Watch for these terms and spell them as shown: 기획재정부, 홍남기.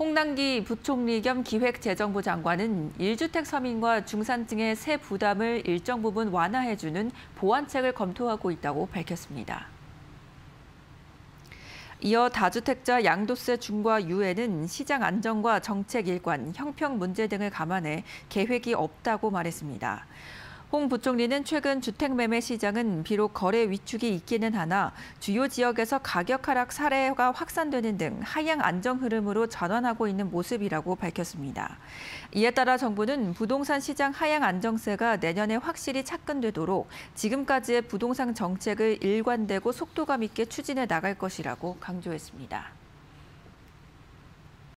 홍남기 부총리 겸 기획재정부 장관은 1주택 서민과 중산층의 세 부담을 일정 부분 완화해주는 보완책을 검토하고 있다고 밝혔습니다. 이어 다주택자 양도세 중과 유예는 시장 안정과 정책 일관, 형평 문제 등을 감안해 계획이 없다고 말했습니다. 홍 부총리는 최근 주택 매매 시장은 비록 거래 위축이 있기는 하나 주요 지역에서 가격 하락 사례가 확산되는 등 하향 안정 흐름으로 전환하고 있는 모습이라고 밝혔습니다. 이에 따라 정부는 부동산 시장 하향 안정세가 내년에 확실히 착근되도록 지금까지의 부동산 정책을 일관되고 속도감 있게 추진해 나갈 것이라고 강조했습니다.